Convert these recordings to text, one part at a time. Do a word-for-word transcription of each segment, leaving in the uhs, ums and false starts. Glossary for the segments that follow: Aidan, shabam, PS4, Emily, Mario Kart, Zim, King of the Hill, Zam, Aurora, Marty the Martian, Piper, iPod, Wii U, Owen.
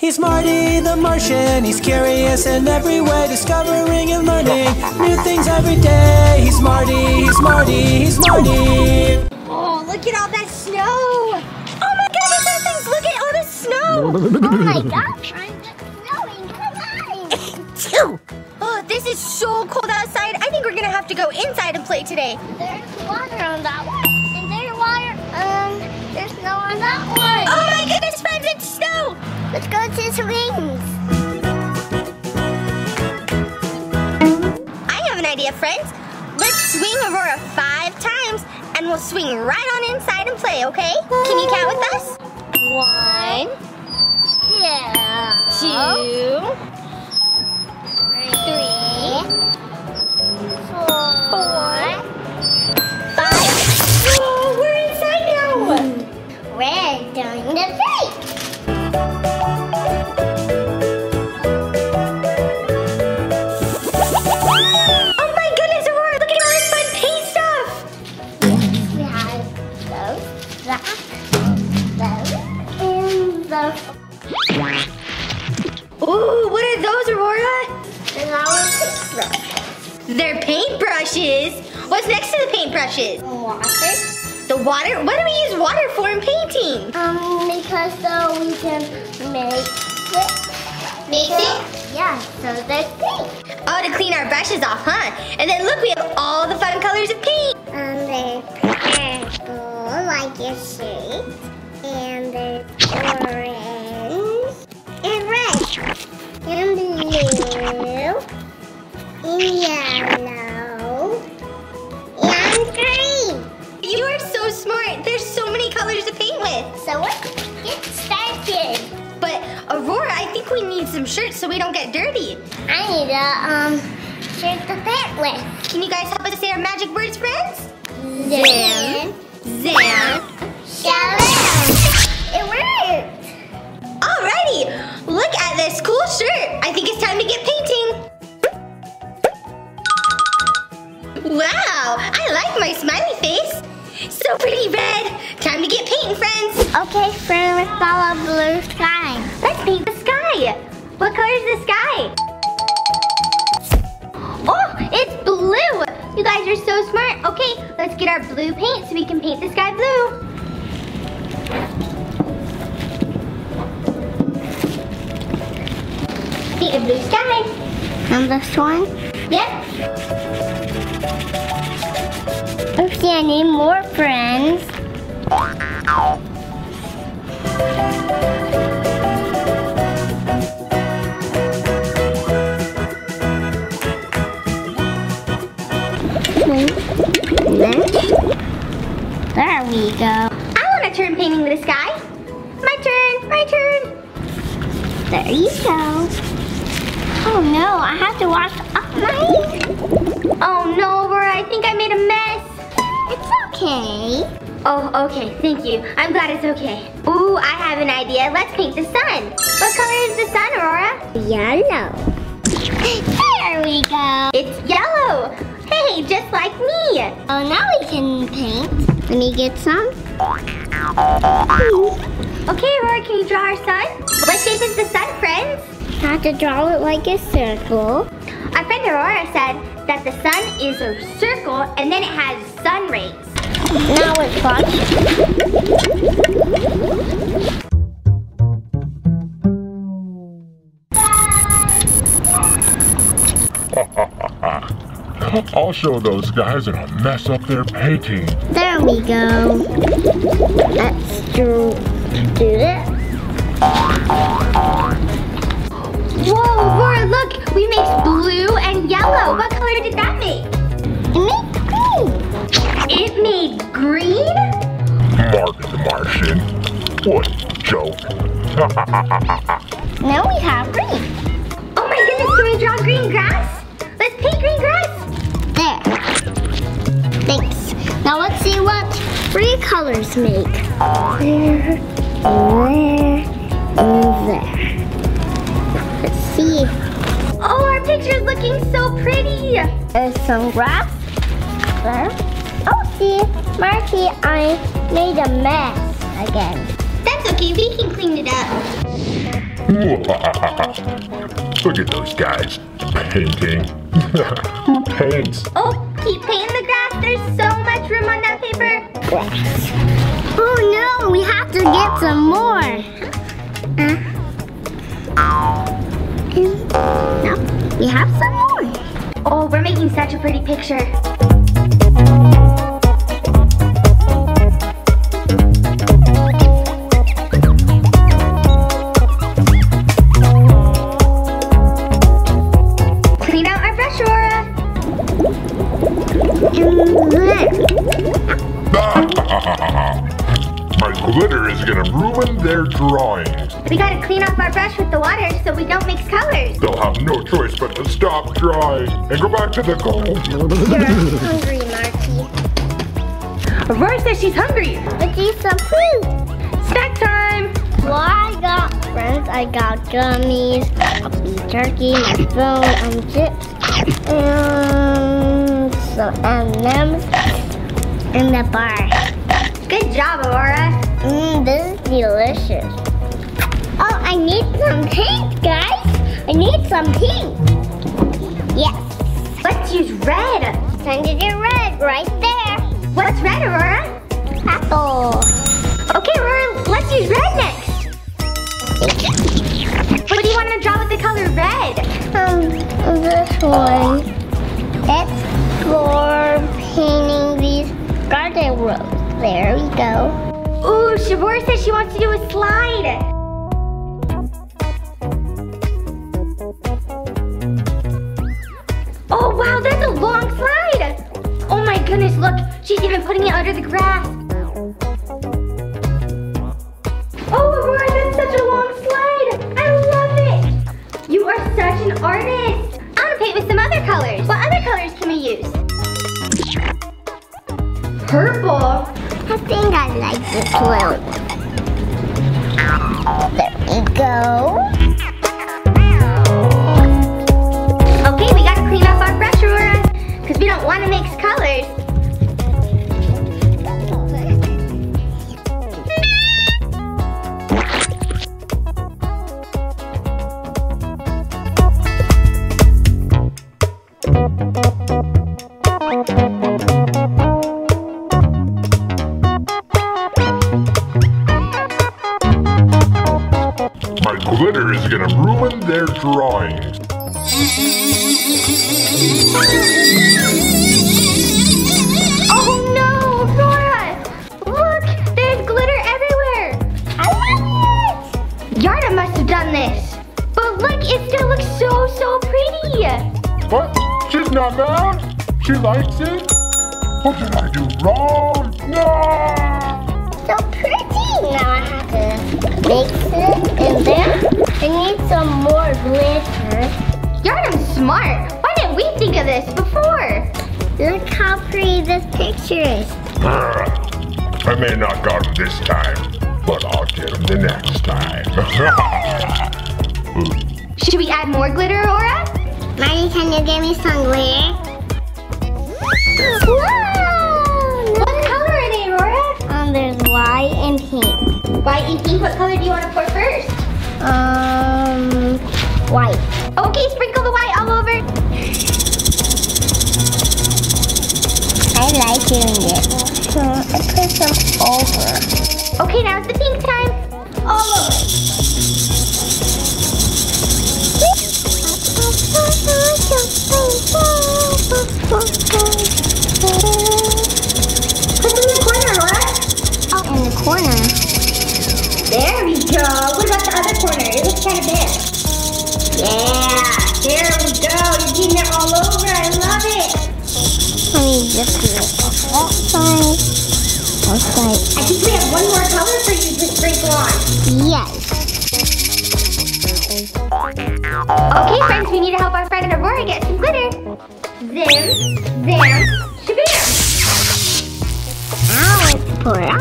He's Marty the Martian, he's curious in every way, discovering and learning new things every day. He's Marty, he's Marty, he's Marty. Oh, look at all that snow! Oh my goodness, that thing's, look at all the snow! Oh my gosh, I'm just snowing, come on! Oh, this is so cold outside, I think we're gonna have to go inside and play today. There's water on that one, and there's water, um, there's snow on that one! Oh my goodness, friends, it's snow! Let's go to swings. I have an idea, friends. Let's swing Aurora five times, and we'll swing right on inside and play, okay? Can you count with us? One. Yeah. Two. Three. Four. Five. Oh, we're inside now. We're doing the fake. Ooh, what are those, Aurora? They're paintbrushes. What's next to the paintbrushes? Water. The water? What do we use water for in painting? Um, because so we can make it. Make it? Yeah, so there's paint. Oh, to clean our brushes off, huh? And then look, we have all the fun colors of paint. Um, there's purple, like your shoes. And there's orange, and red, and blue, and yellow, and green. You are so smart. There's so many colors to paint with. So let's get started. But Aurora, I think we need some shirts so we don't get dirty. I need a um shirt to paint with. Can you guys help us say our magic words, friends? Zam, zam, shalom. It worked! Alrighty! Look at this cool shirt! I think it's time to get painting! Wow! I like my smiley face! So pretty red! Time to get painting, friends! Okay, friend, let's follow blue sky. Let's paint the sky! What color is the sky? Oh, it's blue! You guys are so smart! Okay, let's get our blue paint so we can paint the sky blue! A blue sky. And this one? Yep. Oopsie, I need more friends. There we go. I want to turn painting with the sky. My turn, my turn. There you go. Oh no, I have to wash up my... Oh no, Aurora, I think I made a mess. It's okay. Oh, okay, thank you. I'm glad it's okay. Ooh, I have an idea. Let's paint the sun. What color is the sun, Aurora? Yellow. There we go. It's yellow. Hey, just like me. Oh, now we can paint. Let me get some. Okay, Aurora, can you draw our sun? What shape is the sun, friends? I have to draw it like a circle. Our friend Aurora said that the sun is a circle and then it has sun rays. Now it's fun. I'll show those guys and I'll mess up their painting. There we go. Let's do, do it. Whoa, Aurora, look! We mixed blue and yellow. What color did that make? It made green. It made green? Marty the Martian. What a joke. Now we have green. Oh my goodness, can we draw green grass? Let's paint green grass. There. Thanks. Now let's see what three colors make. There, there, and there. Oh, our picture's looking so pretty. There's some grass. There. Oh, see, Marty, I made a mess again. That's okay, we can clean it up. Look at those guys painting. Who paints? Oh, keep painting the grass. There's so much room on that paper. Oh no, we have to get some more. Uh, no, we have some more. Oh, we're making such a pretty picture. We gotta clean up our brush with the water so we don't mix colors. They'll have no choice but to stop drawing and go back to the goal. You're hungry, Marty. Aurora says she's hungry. Let's eat some fruit. Snack time. Well, I got friends. I got gummies, turkey, my phone, and chips, and some M and M's, and the bar. Good job, Aurora. Mmm, this is delicious. Oh, I need some pink, guys. I need some pink. Yes. Let's use red. Send it in red right there. What's red, Aurora? Apple. Okay, Aurora, let's use red next. What do you want to draw with the color red? Um, this one. It's for painting these garden roses. There we go. Ooh, Shavora says she wants to do a slide. Oh wow, that's a long slide! Oh my goodness, look, she's even putting it under the grass. Oh Aurora, that's such a long slide! I love it! You are such an artist! I want to paint with some other colors. What other colors can we use? Purple? I think I like this one. There we go. We don't want to mix colors. My glitter is going to ruin their drawings. Oh no, Aurora! Look, there's glitter everywhere! I love it! Yarna must have done this. But look, it still looks so, so pretty! What? She's not mad? She likes it? What did I do wrong? No! So pretty! Now I have to mix it in there. I need some more glitter. Yarna's smart. Why didn't we think of this before? Look how pretty this picture is. Grr, I may not got him this time, but I'll get him the next time. Should we add more glitter, Aurora? Marty, can you give me some glitter? Whoa! What color are they, Aurora? Um, there's white and pink. White and pink? What color do you want to pour first? Um, white. Okay, sprinkle the white all over. I like doing it. So I put some over. Okay, now it's the pink time. All over. Put them in the corner, Laura. Oh, in the corner. There we go. What about the other corner? It looks kind of big. Yeah, there we go. You're getting it all over. I love it. Let me just do it on that side. That side. I think we have one more color for you to sprinkle on. Yes. Okay, friends, we need to help our friend Aurora get some glitter. Zim, zam, shabam. Now let's pour it out.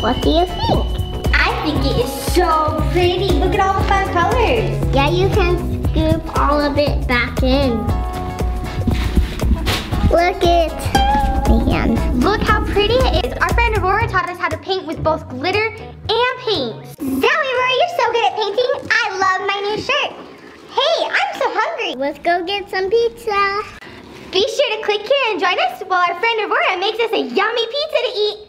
What do you think? I think it is so pretty. Look at all the fun colors. Yeah, you can scoop all of it back in. Look at my hands. Look how pretty it is. Our friend Aurora taught us how to paint with both glitter and paint. Zoe, Aurora, you're so good at painting. I love my new shirt. Hey, I'm so hungry. Let's go get some pizza. Be sure to click here and join us while our friend Aurora makes us a yummy pizza to eat.